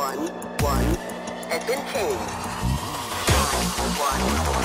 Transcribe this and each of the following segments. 1 has been changed. 911.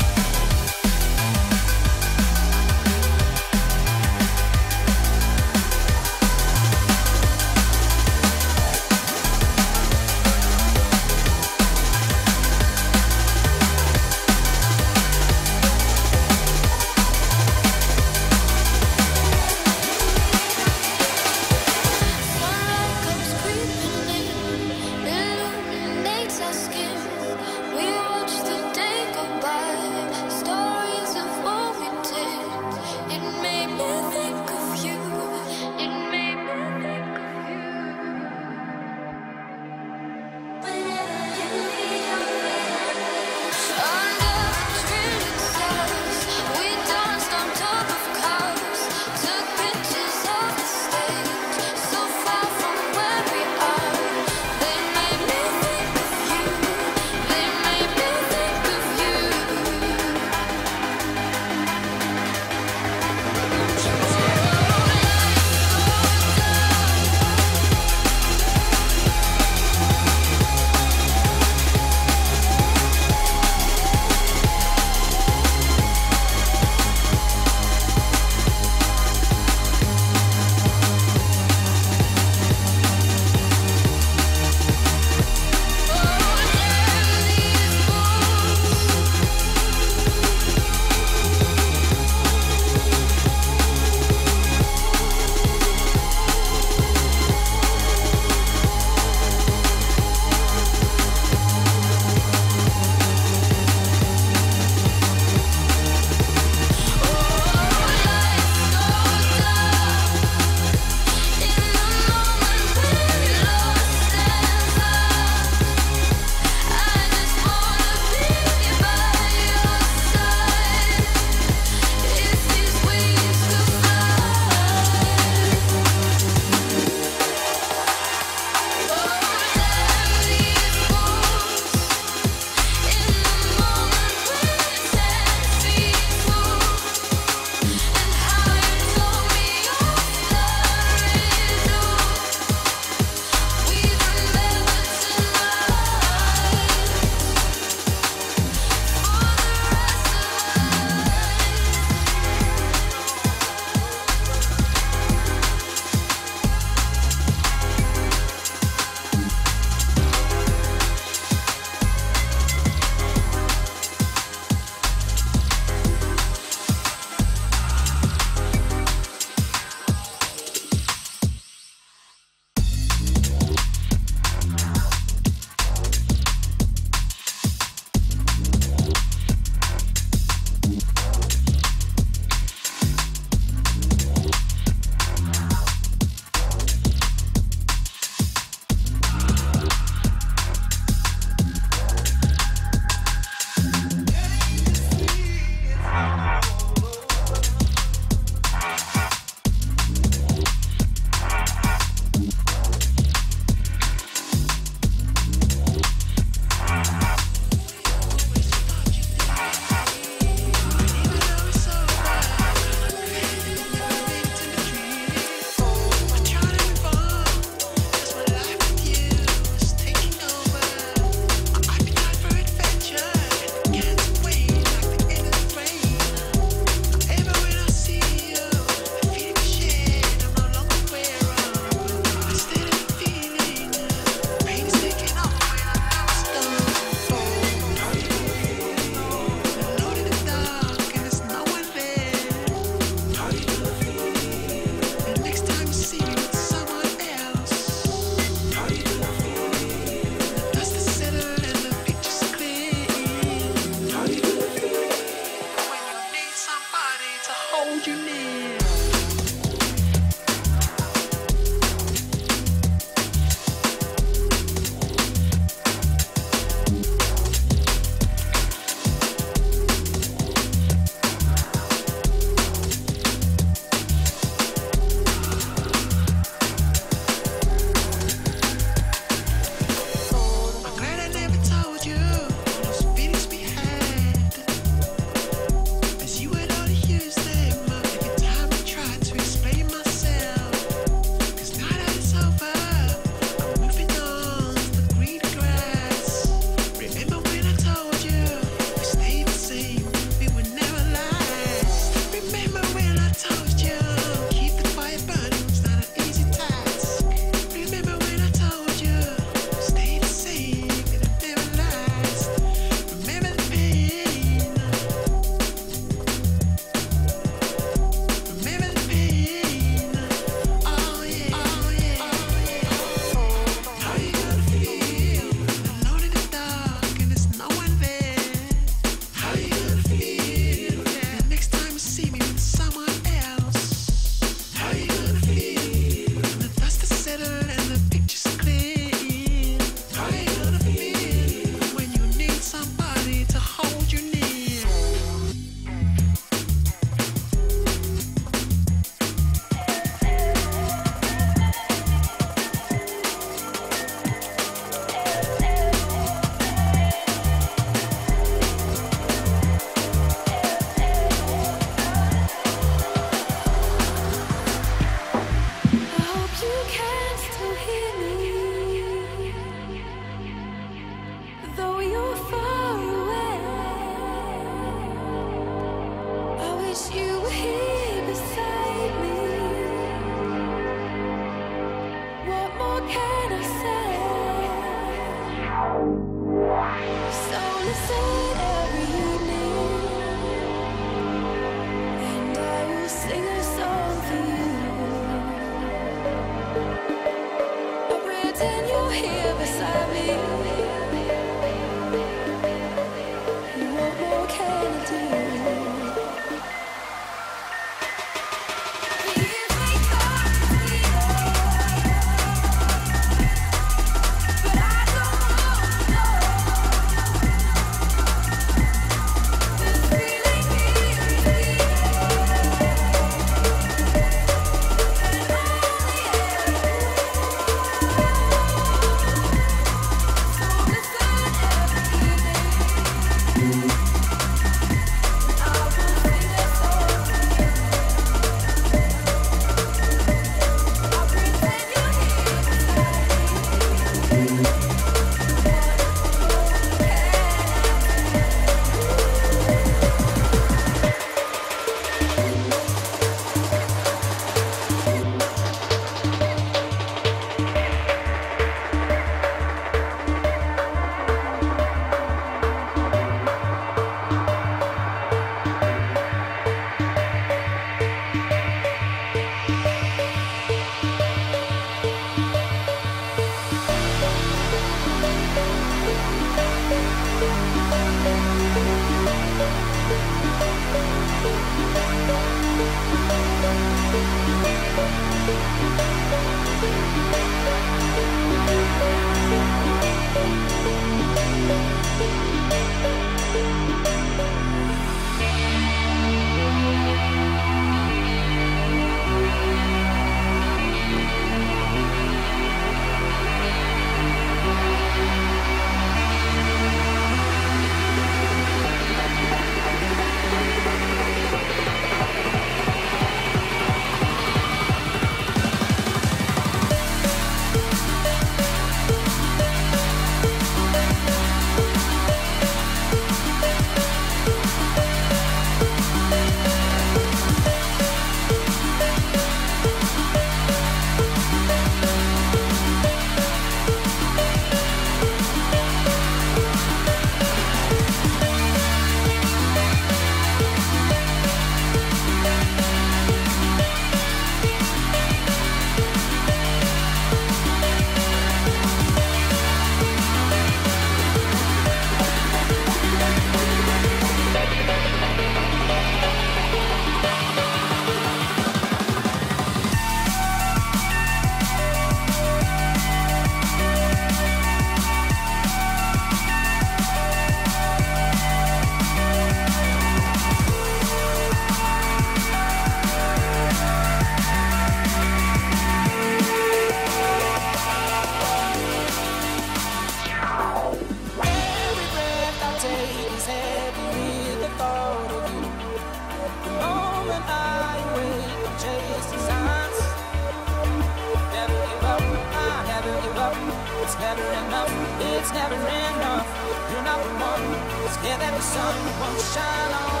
it's never enough. You're not the one. It's clear that the sun won't shine on.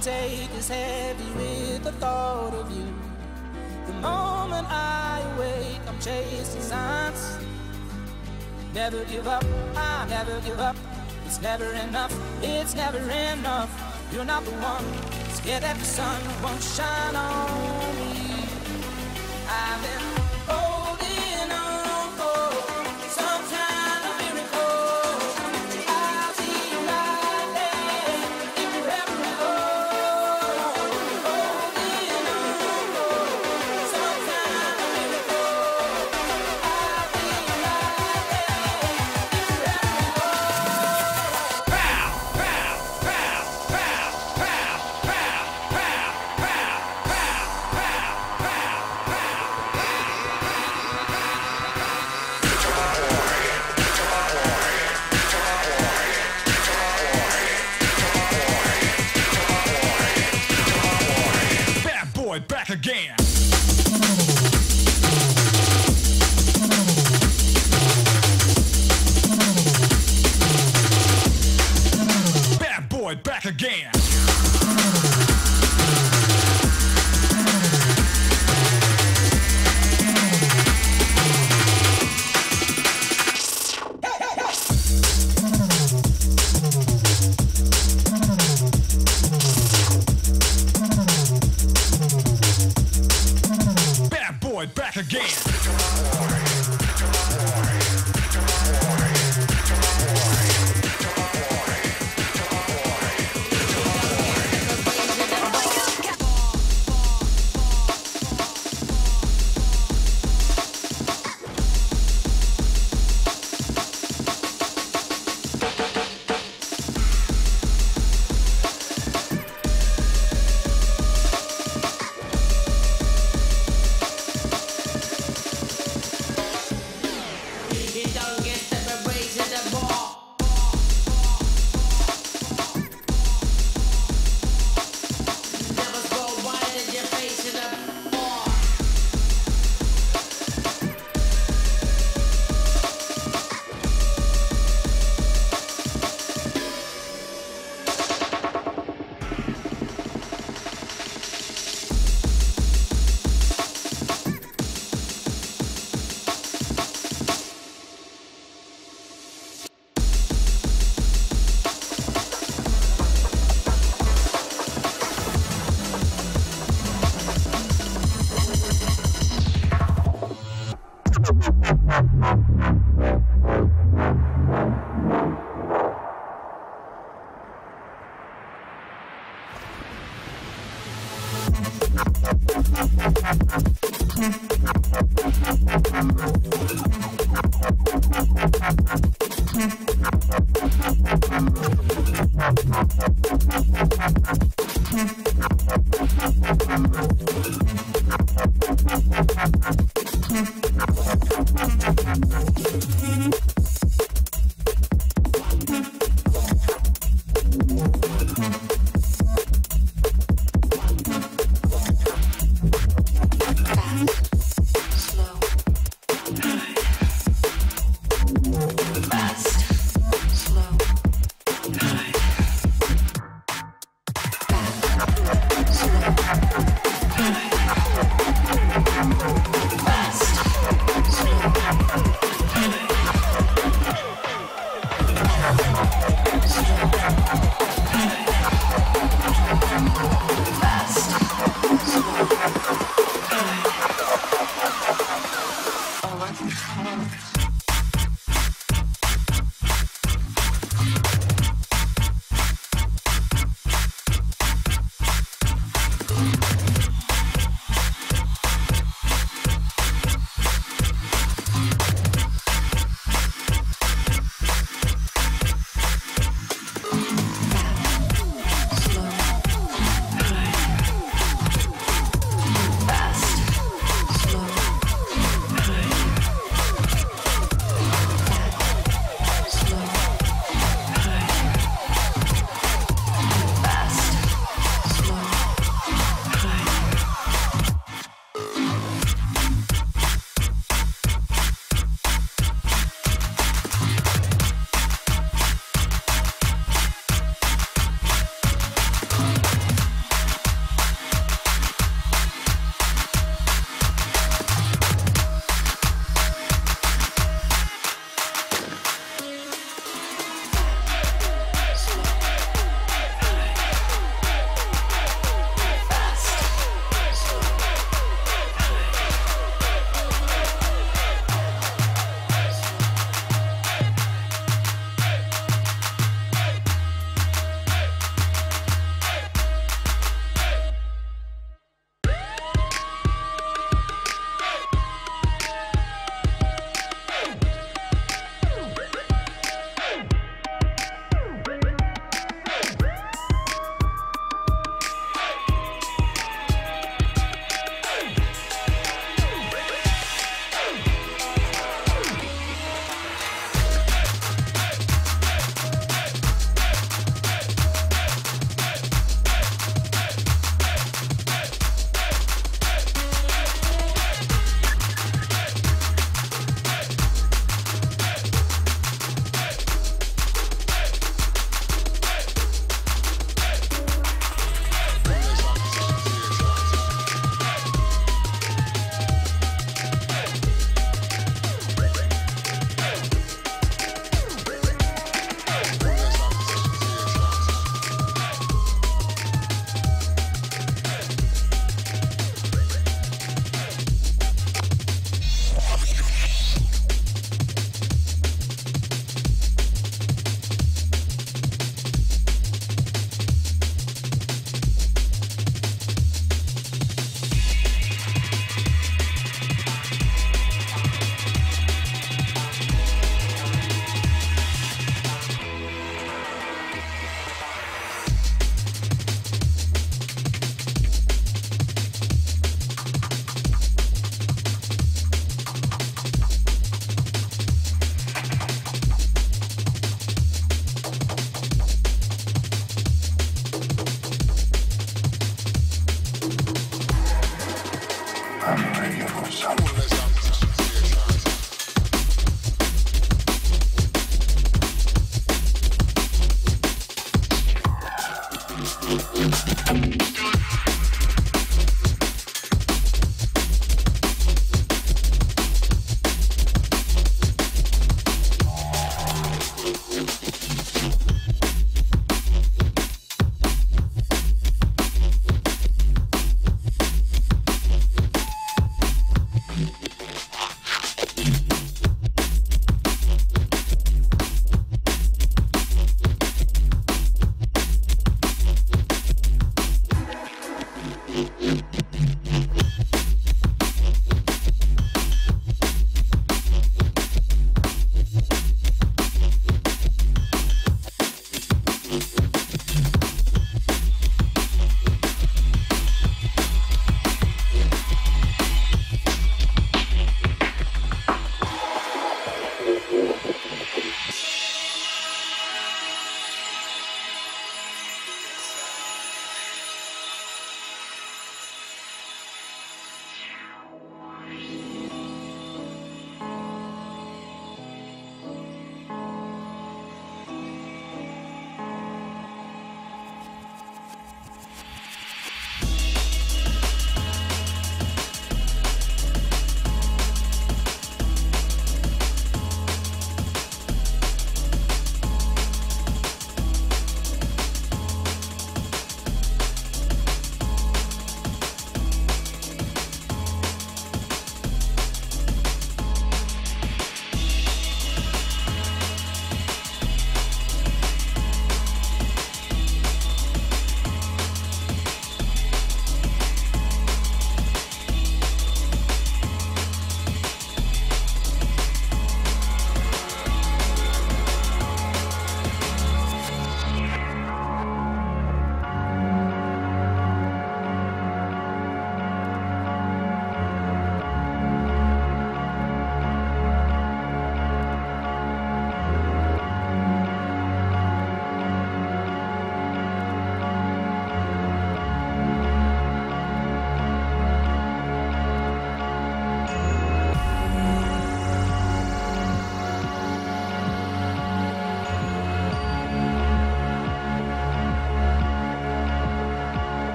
Take is heavy with the thought of you. The moment I awake, I'm chasing signs. Never give up, I never give up. It's never enough, it's never enough. You're not the one. Scared that the sun won't shine on me. I've been back again. Bad boy back again. Back again.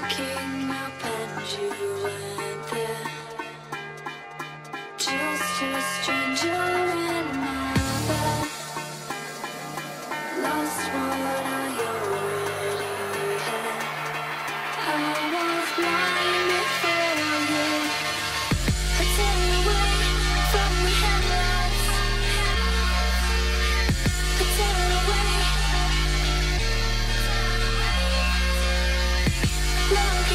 picking up and you weren't there. Just a stranger in my bed. Lost what I already had. I was blind before you. I tear away from the headlights. I tear away. Look.